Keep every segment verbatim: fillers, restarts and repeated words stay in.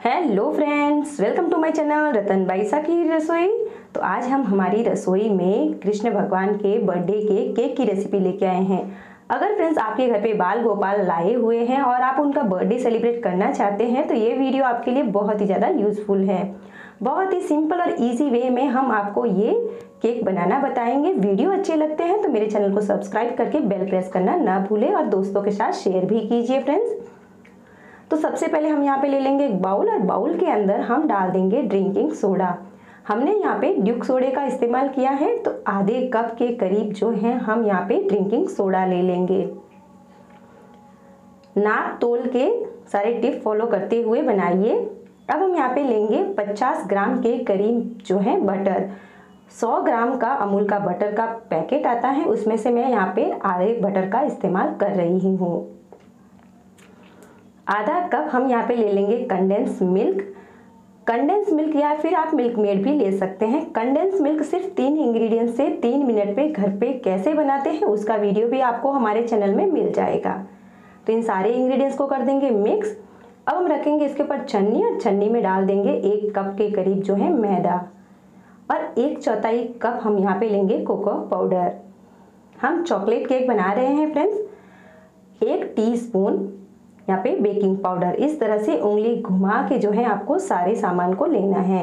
Hello friends, welcome to my channel Ratan Baisa की रसोई। तो आज हम हमारी रसोई में कृष्ण भगवान के बर्थडे के केक की रेसिपी लेके आए हैं। अगर फ्रेंड्स आपके घर पे बाल गोपाल लाए हुए हैं और आप उनका बर्थडे सेलिब्रेट करना चाहते हैं तो ये वीडियो आपके लिए बहुत ही ज़्यादा यूज़फुल है। बहुत ही सिंपल और इजी वे में हम आपको ये केक बनाना बताएंगे। वीडियो अच्छे लगते हैं तो मेरे चैनल को सब्सक्राइब करके बेल प्रेस करना ना भूलें और दोस्तों के साथ शेयर भी कीजिए फ्रेंड्स। तो सबसे पहले हम यहाँ पे ले लेंगे एक बाउल और बाउल के अंदर हम डाल देंगे ड्रिंकिंग सोडा। हमने यहाँ पे ड्यूक सोडे का इस्तेमाल किया है, तो आधे कप के करीब जो है हम यहाँ पे ड्रिंकिंग सोडा ले लेंगे। नाप तोल के सारे टिप फॉलो करते हुए बनाइए। अब हम यहाँ पे लेंगे पचास ग्राम के करीब जो है बटर। सौ ग्राम का अमूल का बटर का पैकेट आता है, उसमें से मैं यहाँ पे आधे बटर का इस्तेमाल कर रही हूँ। आधा कप हम यहाँ पे ले लेंगे कंडेंस मिल्क। कंडेंस मिल्क या फिर आप मिल्क मेड भी ले सकते हैं। कंडेंस मिल्क सिर्फ तीन इंग्रेडिएंट्स से तीन मिनट पे घर पे कैसे बनाते हैं उसका वीडियो भी आपको हमारे चैनल में मिल जाएगा। तो इन सारे इंग्रेडिएंट्स को कर देंगे मिक्स। अब हम रखेंगे इसके ऊपर छन्नी और छन्नी में डाल देंगे एक कप के करीब जो है मैदा और एक चौथाई कप हम यहाँ पे लेंगे कोको पाउडर। हम चॉकलेट केक बना रहे हैं फ्रेंड्स। एक टी स्पून यहाँ पे बेकिंग पाउडर। इस तरह से उंगली घुमा के जो है आपको सारे सामान को लेना है।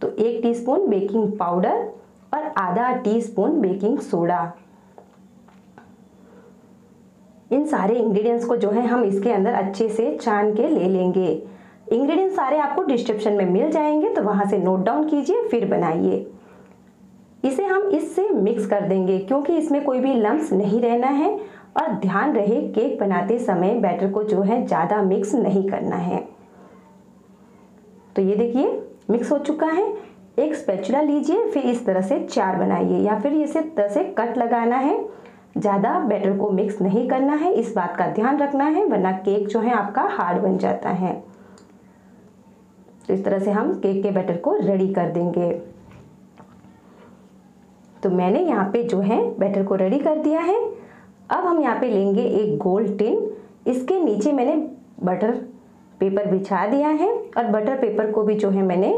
तो एक टीस्पून बेकिंग पाउडर और आधा टीस्पून बेकिंग सोडा। इन सारे इंग्रेडिएंट्स को जो है हम इसके अंदर अच्छे से छान के ले लेंगे। इंग्रेडिएंट्स सारे आपको डिस्क्रिप्शन में मिल जाएंगे, तो वहाँ से नोट डाउन कीजिए फिर बनाइए। इसे हम इससे मिक्स कर देंगे क्योंकि इसमें कोई भी लम्प्स नहीं रहना है और ध्यान रहे केक बनाते समय बैटर को जो है ज़्यादा मिक्स नहीं करना है। तो ये देखिए मिक्स हो चुका है। एक स्पैचुला लीजिए, फिर इस तरह से चार बनाइए या फिर इसे तरह से कट लगाना है। ज़्यादा बैटर को मिक्स नहीं करना है, इस बात का ध्यान रखना है, वरना केक जो है आपका हार्ड बन जाता है। तो इस तरह से हम केक के बैटर को रेडी कर देंगे। तो मैंने यहाँ पे जो है बैटर को रेडी कर दिया है। अब हम यहाँ पे लेंगे एक गोल टिन। इसके नीचे मैंने बटर पेपर बिछा दिया है और बटर पेपर को भी जो है मैंने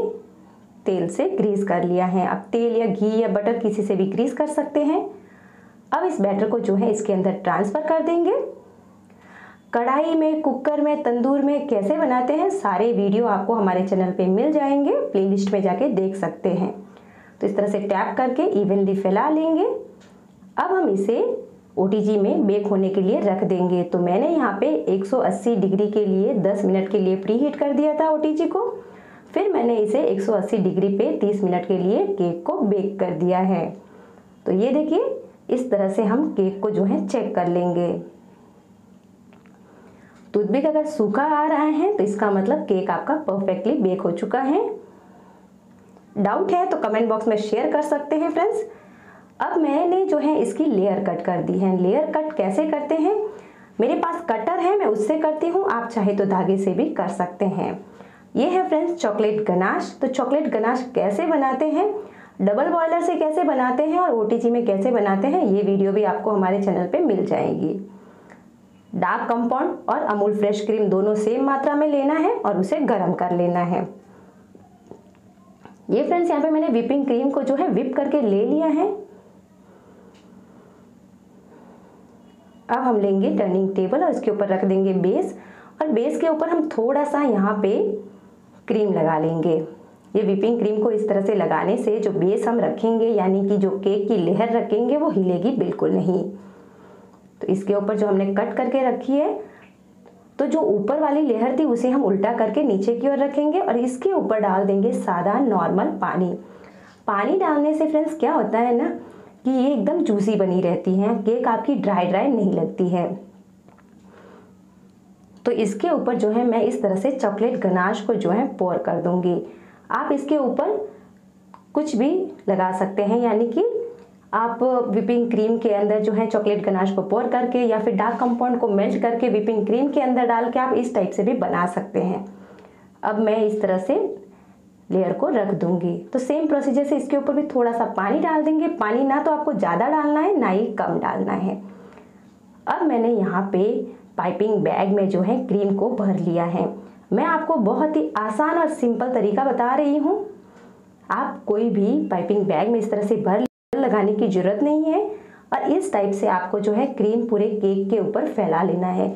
तेल से ग्रीस कर लिया है। आप तेल या घी या बटर किसी से भी ग्रीस कर सकते हैं। अब इस बैटर को जो है इसके अंदर ट्रांसफ़र कर देंगे। कढ़ाई में, कुकर में, तंदूर में कैसे बनाते हैं सारे वीडियो आपको हमारे चैनल पे मिल जाएंगे। प्लेलिस्ट में जाके देख सकते हैं। तो इस तरह से टैप करके इवनली फैला लेंगे। अब हम इसे ओ टी जी में बेक होने के लिए रख देंगे। तो मैंने यहाँ पे एक सौ अस्सी डिग्री के लिए दस मिनट के लिए प्री हीट कर दिया था ओ टी जी को। फिर मैंने इसे एक सौ अस्सी डिग्री पे तीस मिनट के लिए केक को बेक कर दिया है। तो ये देखिए इस तरह से हम केक को जो है चेक कर लेंगे। टूथपिक अगर सूखा आ रहा है तो इसका मतलब केक आपका परफेक्टली बेक हो चुका है। डाउट है तो कमेंट बॉक्स में शेयर कर सकते हैं फ्रेंड्स। अब मैंने जो है इसकी लेयर कट कर दी है। लेयर कट कैसे करते हैं, मेरे पास कटर है, मैं उससे करती हूँ। आप चाहे तो धागे से भी कर सकते हैं। ये है फ्रेंड्स चॉकलेट गनाश। तो चॉकलेट गनाश कैसे बनाते हैं, डबल बॉयलर से कैसे बनाते हैं और ओ टी जी में कैसे बनाते हैं ये वीडियो भी आपको हमारे चैनल पे मिल जाएगी। डार्क कंपाउंड और अमूल फ्रेश क्रीम दोनों सेम मात्रा में लेना है और उसे गर्म कर लेना है। ये फ्रेंड्स यहाँ पे मैंने व्हिपिंग क्रीम को जो है व्हिप करके ले लिया है। अब हम लेंगे टर्निंग टेबल और इसके ऊपर रख देंगे बेस और बेस के ऊपर हम थोड़ा सा यहाँ पे क्रीम लगा लेंगे। ये व्हिपिंग क्रीम को इस तरह से लगाने से जो बेस हम रखेंगे यानी कि जो केक की लेयर रखेंगे वो हिलेगी बिल्कुल नहीं। तो इसके ऊपर जो हमने कट करके रखी है, तो जो ऊपर वाली लेयर थी उसे हम उल्टा करके नीचे की ओर रखेंगे और इसके ऊपर डाल देंगे सादा नॉर्मल पानी। पानी डालने से फ्रेंड्स क्या होता है ना कि ये एकदम जूसी बनी रहती है, केक आपकी ड्राई ड्राई नहीं लगती है। तो इसके ऊपर जो है मैं इस तरह से चॉकलेट गनाश को जो है पोर कर दूंगी। आप इसके ऊपर कुछ भी लगा सकते हैं, यानी कि आप व्हिपिंग क्रीम के अंदर जो है चॉकलेट गनाश को पोर करके या फिर डार्क कंपाउंड को मेल्ट करके व्हिपिंग क्रीम के अंदर डाल के आप इस टाइप से भी बना सकते हैं। अब मैं इस तरह से लेयर को रख दूंगी। तो सेम प्रोसीजर से इसके ऊपर भी थोड़ा सा पानी डाल देंगे। पानी ना तो आपको ज़्यादा डालना है ना ही कम डालना है। अब मैंने यहाँ पे पाइपिंग बैग में जो है क्रीम को भर लिया है। मैं आपको बहुत ही आसान और सिंपल तरीका बता रही हूँ। आप कोई भी पाइपिंग बैग में इस तरह से भर लगाने की जरूरत नहीं है और इस टाइप से आपको जो है क्रीम पूरे केक के ऊपर फैला लेना है।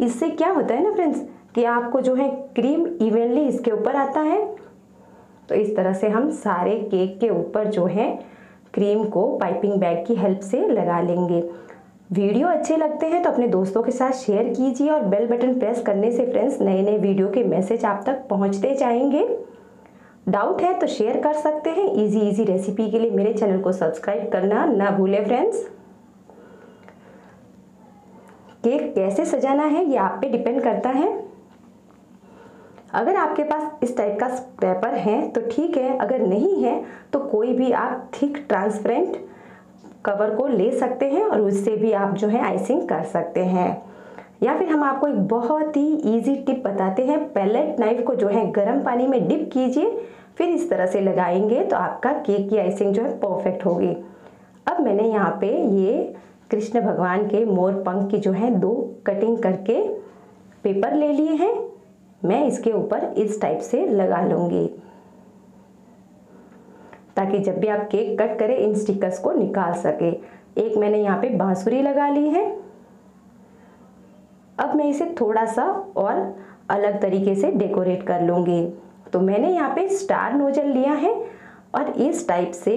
इससे क्या होता है ना फ्रेंड्स कि आपको जो है क्रीम इवनली इसके ऊपर आता है। तो इस तरह से हम सारे केक के ऊपर जो है क्रीम को पाइपिंग बैग की हेल्प से लगा लेंगे। वीडियो अच्छे लगते हैं तो अपने दोस्तों के साथ शेयर कीजिए और बेल बटन प्रेस करने से फ्रेंड्स नए नए वीडियो के मैसेज आप तक पहुंचते जाएंगे। डाउट है तो शेयर कर सकते हैं। इजी इजी रेसिपी के लिए मेरे चैनल को सब्सक्राइब करना ना भूलें फ्रेंड्स। केक कैसे सजाना है ये आप पे डिपेंड करता है। अगर आपके पास इस टाइप का पेपर है तो ठीक है, अगर नहीं है तो कोई भी आप थिक ट्रांसपेरेंट कवर को ले सकते हैं और उससे भी आप जो है आइसिंग कर सकते हैं। या फिर हम आपको एक बहुत ही इजी टिप बताते हैं। पैलेट नाइफ को जो है गर्म पानी में डिप कीजिए, फिर इस तरह से लगाएंगे तो आपका केक की आइसिंग जो है परफेक्ट होगी। अब मैंने यहाँ पे ये कृष्ण भगवान के मोर पंख की जो है दो कटिंग करके पेपर ले लिए हैं। मैं इसके ऊपर इस टाइप से लगा लूँगी ताकि जब भी आप केक कट करें इन स्टिकर्स को निकाल सके। एक मैंने यहाँ पे बांसुरी लगा ली है। अब मैं इसे थोड़ा सा और अलग तरीके से डेकोरेट कर लूँगी। तो मैंने यहाँ पे स्टार नोजल लिया है और इस टाइप से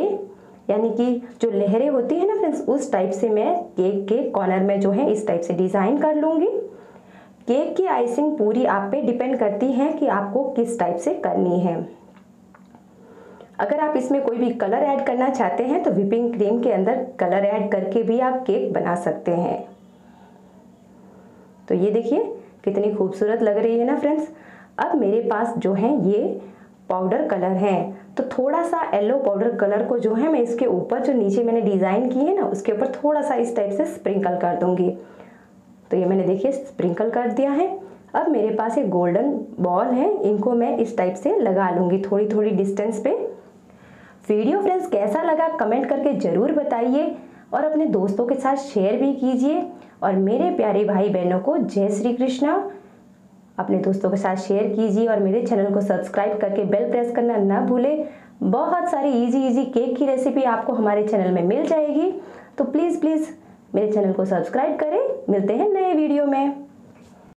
यानी कि जो लहरें होती है ना फ्रेंड्स उस टाइप से मैं केक के कॉर्नर में जो है इस टाइप से डिज़ाइन कर लूँगी। केक की आइसिंग पूरी आप पे डिपेंड करती है कि आपको किस टाइप से करनी है। अगर आप इसमें कोई भी कलर ऐड करना चाहते हैं तो व्हिपिंग क्रीम के अंदर कलर ऐड करके भी आप केक बना सकते हैं। तो ये देखिए कितनी खूबसूरत लग रही है ना फ्रेंड्स। अब मेरे पास जो है ये पाउडर कलर है तो थोड़ा सा येलो पाउडर कलर को जो है मैं इसके ऊपर जो नीचे मैंने डिज़ाइन की है ना उसके ऊपर थोड़ा सा इस टाइप से स्प्रिंकल कर दूंगी। तो ये मैंने देखिए स्प्रिंकल कर दिया है। अब मेरे पास ये गोल्डन बॉल है, इनको मैं इस टाइप से लगा लूँगी थोड़ी थोड़ी डिस्टेंस पे। वीडियो फ्रेंड्स कैसा लगा कमेंट करके ज़रूर बताइए और अपने दोस्तों के साथ शेयर भी कीजिए। और मेरे प्यारे भाई बहनों को जय श्री कृष्णा। अपने दोस्तों के साथ शेयर कीजिए और मेरे चैनल को सब्सक्राइब करके बेल प्रेस करना ना भूलें। बहुत सारी इजी इजी केक की रेसिपी आपको हमारे चैनल में मिल जाएगी। तो प्लीज़ प्लीज़ मेरे चैनल को सब्सक्राइब करें। मिलते हैं नए वीडियो में।